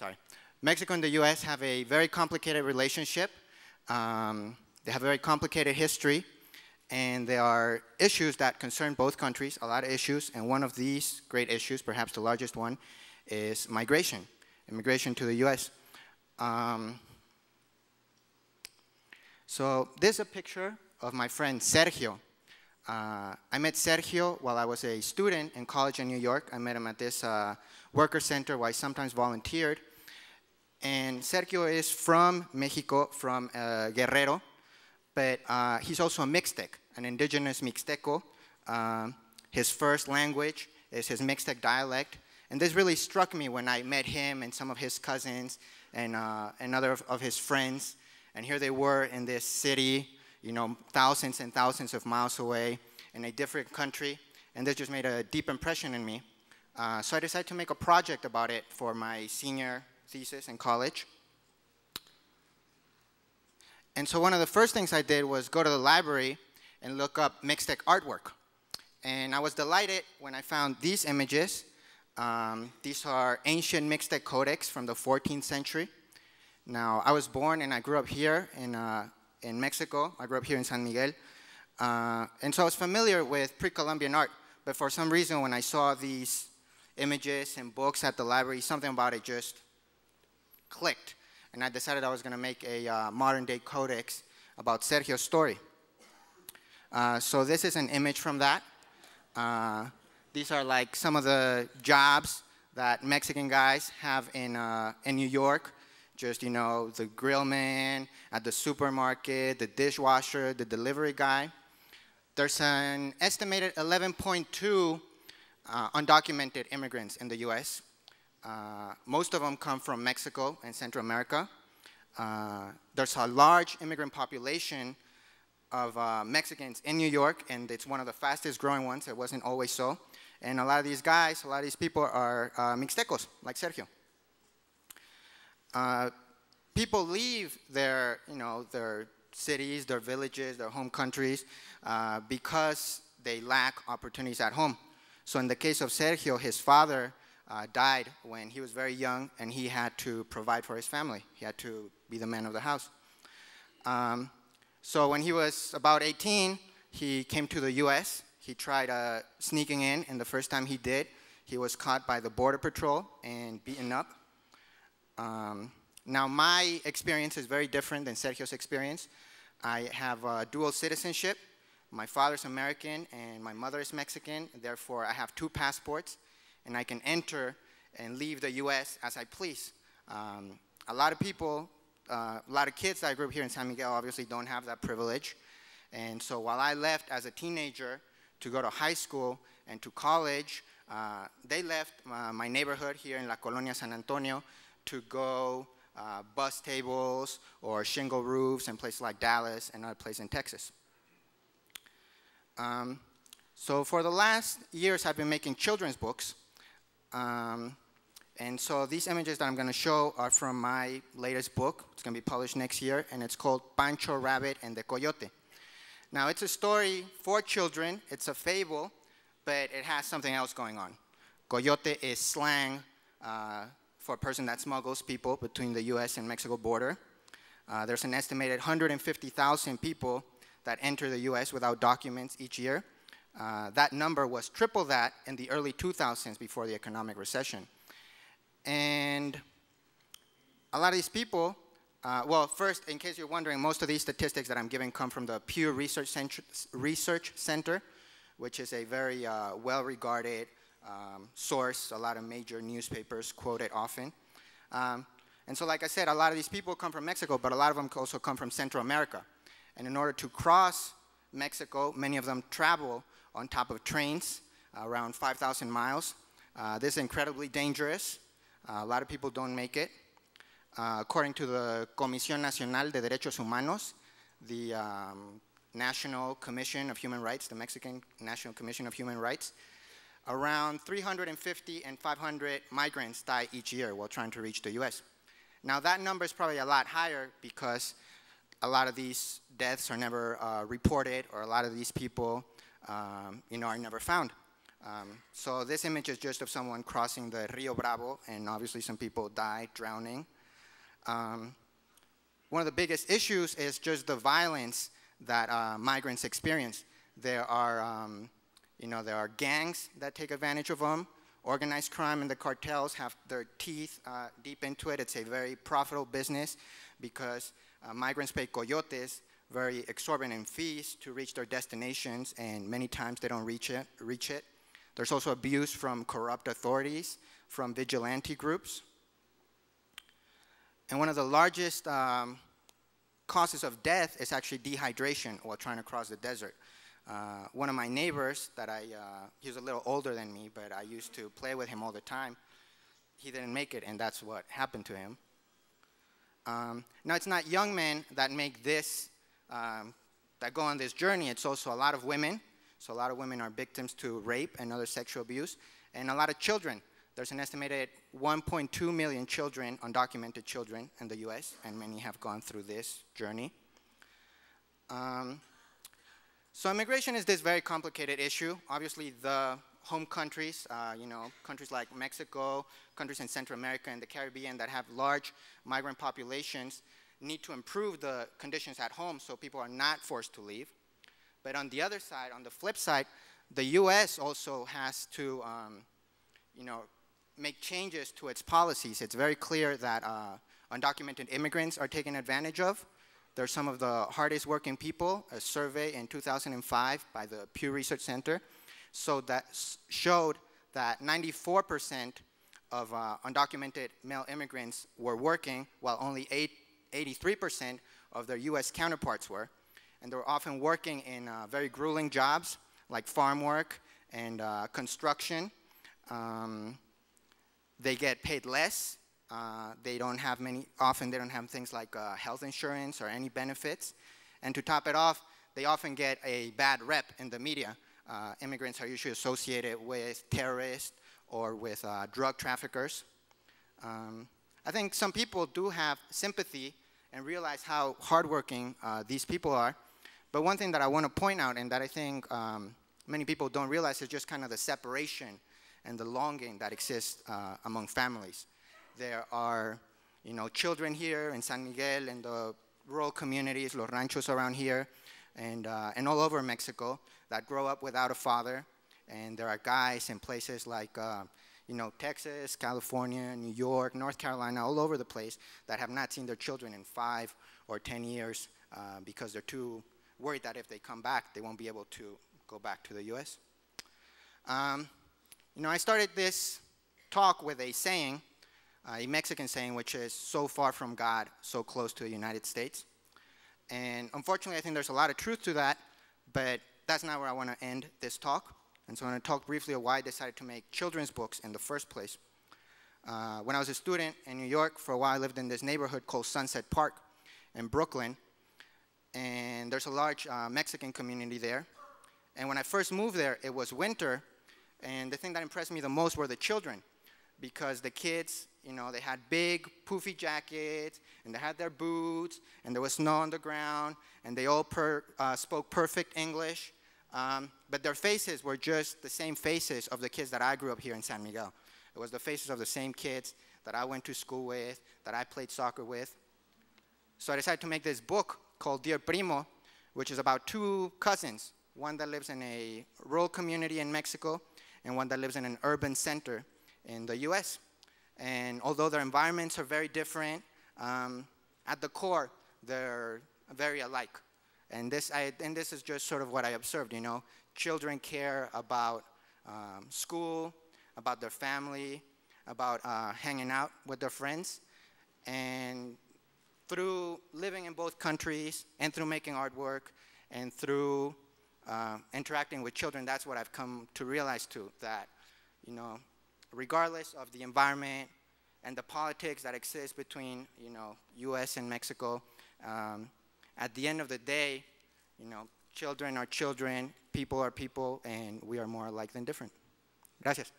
sorry. Mexico and the US have a very complicated relationship. They have a very complicated history, and there are issues that concern both countries, a lot of issues, and one of these great issues, perhaps the largest one, is migration, immigration to the US. So this is a picture of my friend Sergio. I met Sergio while I was a student in college in New York. I met him at this worker center where I sometimes volunteered. And Sergio is from Mexico, from Guerrero, but he's also a Mixtec, an indigenous Mixteco. His first language is his Mixtec dialect. And this really struck me when I met him and some of his cousins and other of his friends. And here they were in this city, you know, thousands and thousands of miles away in a different country. And this just made a deep impression in me. So I decided to make a project about it for my senior thesis in college. And so one of the first things I did was go to the library and look up Mixtec artwork. And I was delighted when I found these images. These are ancient Mixtec codex from the 14th century. Now, I was born and I grew up here in Mexico. I grew up here in San Miguel. And so I was familiar with pre-Columbian art, but for some reason when I saw these images and books at the library, something about it just clicked. And I decided I was going to make a modern day codex about Sergio's story. So this is an image from that. These are like some of the jobs that Mexican guys have in New York. Just, you know, the grill man at the supermarket, the dishwasher, the delivery guy. There's an estimated 11.2 undocumented immigrants in the US. Most of them come from Mexico and Central America. There's a large immigrant population of Mexicans in New York, and it's one of the fastest growing ones. It wasn't always so. And a lot of these guys, a lot of these people are Mixtecos, like Sergio. People leave their, you know, their cities, their villages, their home countries because they lack opportunities at home. So in the case of Sergio, his father died when he was very young, and he had to provide for his family. He had to be the man of the house. So when he was about 18, he came to the US. He tried sneaking in, and the first time he did, he was caught by the Border Patrol and beaten up. Now, my experience is very different than Sergio's experience. I have dual citizenship. My father's American and my mother is Mexican. Therefore, I have two passports, and I can enter and leave the US as I please. A lot of people, a lot of kids that I grew up here in San Miguel obviously don't have that privilege. And so while I left as a teenager to go to high school and to college, they left my neighborhood here in La Colonia San Antonio to go bus tables or shingle roofs in places like Dallas and other places in Texas. So for the last years, I've been making children's books. And so these images that I'm going to show are from my latest book. It's going to be published next year, and it's called Pancho Rabbit and the Coyote. Now, it's a story for children. It's a fable, but it has something else going on. Coyote is slang for a person that smuggles people between the US and Mexico border. There's an estimated 150,000 people that enter the US without documents each year. That number was triple that in the early 2000s before the economic recession. And a lot of these people, well, first, in case you're wondering, most of these statistics that I'm giving come from the Pew Research Center, which is a very well-regarded source. A lot of major newspapers quote it often. And so like I said, a lot of these people come from Mexico, but a lot of them also come from Central America. And in order to cross Mexico, many of them travel on top of trains around 5,000 miles. This is incredibly dangerous. A lot of people don't make it. According to the Comisión Nacional de Derechos Humanos, the National Commission of Human Rights, the Mexican National Commission of Human Rights, around 350 and 500 migrants die each year while trying to reach the US. Now that number is probably a lot higher because a lot of these deaths are never reported, or a lot of these people, you know, are never found. So this image is just of someone crossing the Rio Bravo, and obviously some people died drowning. One of the biggest issues is just the violence that migrants experience. There are, there are gangs that take advantage of them. Organized crime and the cartels have their teeth deep into it. It's a very profitable business because migrants pay coyotes very exorbitant fees to reach their destinations, and many times they don't reach it. There's also abuse from corrupt authorities, from vigilante groups. And one of the largest causes of death is actually dehydration while trying to cross the desert. One of my neighbors that he was a little older than me, but I used to play with him all the time. He didn't make it, and that's what happened to him. Now, it's not young men that make this, that go on this journey. It's also a lot of women. So a lot of women are victims to rape and other sexual abuse, and a lot of children. There's an estimated 1.2 million children, undocumented children in the US, and many have gone through this journey. So immigration is this very complicated issue. Obviously, the home countries, countries like Mexico, countries in Central America and the Caribbean that have large migrant populations need to improve the conditions at home so people are not forced to leave. But on the other side, on the flip side, the US also has to, make changes to its policies. It's very clear that undocumented immigrants are taken advantage of. They're some of the hardest working people. A survey in 2005 by the Pew Research Center showed that 94% of undocumented male immigrants were working, while only 83% of their US counterparts were. And they were often working in very grueling jobs like farm work and construction. They get paid less. They don't have often they don't have things like health insurance or any benefits. And to top it off, they often get a bad rep in the media. Immigrants are usually associated with terrorists or with drug traffickers. I think some people do have sympathy and realize how hardworking these people are. But one thing that I want to point out and that I think many people don't realize is just kind of the separation and the longing that exists among families. There are, children here in San Miguel and the rural communities, los ranchos around here, and all over Mexico that grow up without a father. And there are guys in places like, Texas, California, New York, North Carolina, all over the place that have not seen their children in 5 or 10 years because they're too worried that if they come back, they won't be able to go back to the US. I started this talk with a saying, a Mexican saying, which is so far from God, so close to the United States. And unfortunately, I think there's a lot of truth to that, but that's not where I want to end this talk. And so I'm going to talk briefly on why I decided to make children's books in the first place. When I was a student in New York, for a while I lived in this neighborhood called Sunset Park in Brooklyn. And there's a large Mexican community there. And when I first moved there, it was winter. And the thing that impressed me the most were the children. Because the kids, they had big poofy jackets, and they had their boots, and there was snow on the ground, and they all spoke perfect English. But their faces were just the same faces of the kids that I grew up here in San Miguel. It was the faces of the same kids that I went to school with, that I played soccer with. So I decided to make this book called Dear Primo, which is about two cousins, one that lives in a rural community in Mexico and one that lives in an urban center in the US. And although their environments are very different, at the core, they're very alike. And this is just sort of what I observed, Children care about school, about their family, about hanging out with their friends. And through living in both countries, and through making artwork, and through interacting with children, that's what I've come to realize too, that, regardless of the environment and the politics that exist between, US and Mexico, at the end of the day, children are children, people are people, and we are more alike than different. Gracias.